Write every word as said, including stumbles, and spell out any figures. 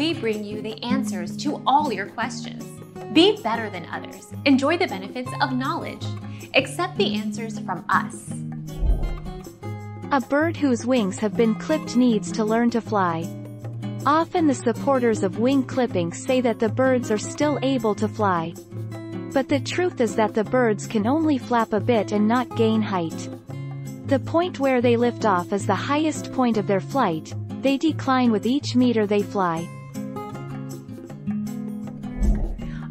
we bring you the answers to all your questions. Be better than others. Enjoy the benefits of knowledge. Accept the answers from us. A bird whose wings have been clipped needs to learn to fly. Often the supporters of wing clipping say that the birds are still able to fly. But the truth is that the birds can only flap a bit and not gain height. The point where they lift off is the highest point of their flight. They decline with each meter they fly.